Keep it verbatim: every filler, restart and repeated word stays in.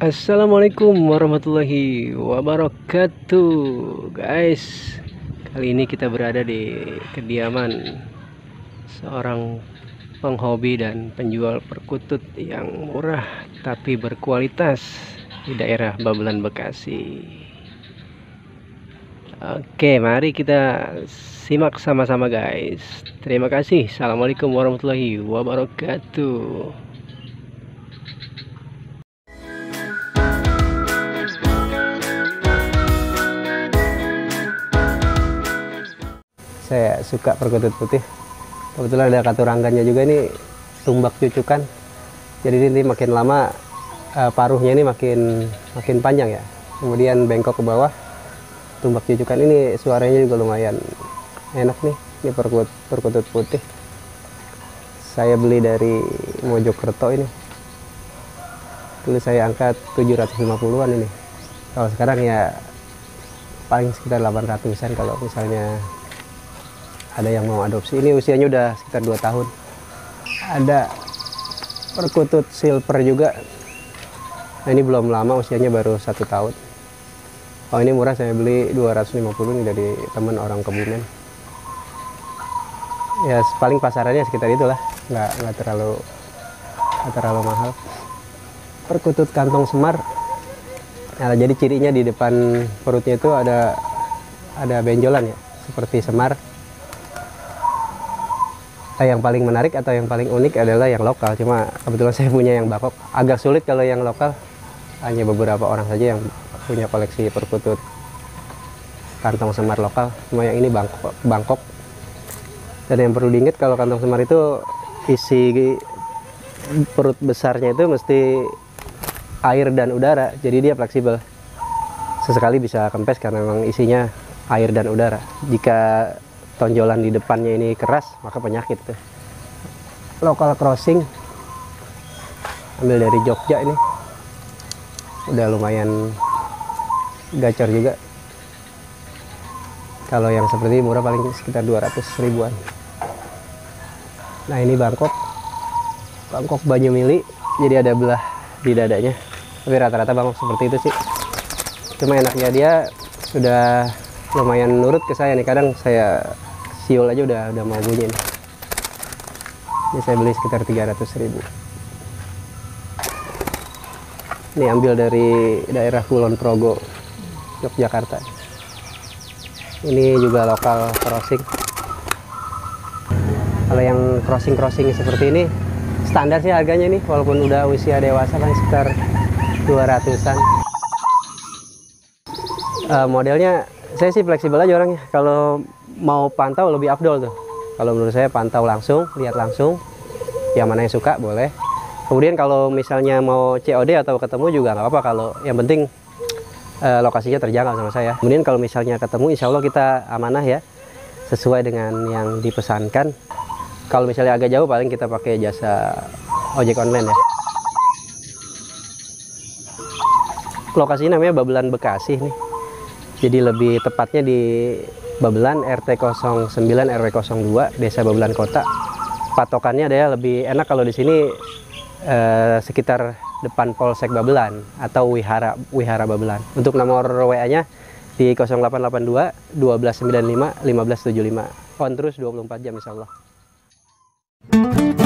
Assalamualaikum warahmatullahi wabarakatuh, guys. Kali ini kita berada di kediaman seorang penghobi dan penjual perkutut yang murah tapi berkualitas di daerah Babelan, Bekasi. Oke, mari kita simak sama-sama, guys. Terima kasih. Assalamualaikum warahmatullahi wabarakatuh. Saya suka perkutut putih. Kebetulan ada katuranggannya juga nih, tumbak cucukan. Jadi ini makin lama uh, paruhnya ini makin makin panjang ya. Kemudian bengkok ke bawah. Tumbak cucukan ini suaranya juga lumayan enak nih. Ini perkutut perkutut putih. Saya beli dari Mojokerto ini. Dulu saya angkat tujuh ratus lima puluhan ini. Kalau sekarang ya paling sekitar delapan ratusan kalau misalnya ada yang mau adopsi. Ini usianya udah sekitar dua tahun. Ada perkutut silver juga. Nah, ini belum lama, usianya baru satu tahun. Oh, ini murah, saya beli dua ratus lima puluh nih dari teman orang Kebumen. Ya paling pasarannya sekitar itulah, nggak nggak terlalu nggak terlalu mahal. Perkutut kantong semar. Nah, jadi cirinya di depan perutnya itu ada ada benjolan ya, seperti semar. Yang paling menarik atau yang paling unik adalah yang lokal. Cuma kebetulan saya punya yang Bangkok. Agak sulit kalau yang lokal. Hanya beberapa orang saja yang punya koleksi perkutut kantong semar lokal. Cuma yang ini Bangkok. Bangkok. Dan yang perlu diingat kalau kantong semar itu isi perut besarnya itu mesti air dan udara. Jadi dia fleksibel. Sesekali bisa kempes karena memang isinya air dan udara. Jika tonjolan di depannya ini keras, maka penyakit tuh. Local crossing ambil dari Jogja ini, udah lumayan gacor juga. Kalau yang seperti murah paling sekitar dua ratus ribuan. Nah, ini Bangkok Bangkok Banyu Mili, jadi ada belah di dadanya. Tapi rata-rata Bangkok seperti itu sih. Cuma enaknya dia sudah lumayan nurut ke saya nih. Kadang saya siul aja udah udah mau bunyi nih. Ini saya beli sekitar tiga ratus ribu. Ini ambil dari daerah Kulon Progo, Yogyakarta. Ini juga lokal crossing. Kalau yang crossing-crossing seperti ini, standar sih harganya nih. Walaupun udah usia dewasa kan sekitar dua ratusan. Uh, modelnya saya sih fleksibel aja orangnya. Kalau mau pantau lebih afdol tuh. Kalau menurut saya pantau langsung, lihat langsung. Yang mana yang suka boleh. Kemudian kalau misalnya mau C O D atau ketemu juga nggak apa-apa. Kalau yang penting eh, lokasinya terjangkau sama saya. Kemudian kalau misalnya ketemu, insya Allah kita amanah ya, sesuai dengan yang dipesankan. Kalau misalnya agak jauh paling kita pakai jasa ojek online ya. Lokasinya namanya Babelan Bekasi nih. Jadi lebih tepatnya di Babelan R T nol sembilan R W nol dua, Desa Babelan Kota. Patokannya ada lebih enak kalau di sini eh, sekitar depan Polsek Babelan atau Wihara Wihara Babelan. Untuk nomor W A-nya di nol delapan delapan dua, satu dua sembilan lima, satu lima tujuh lima. On terus dua puluh empat jam insyaallah.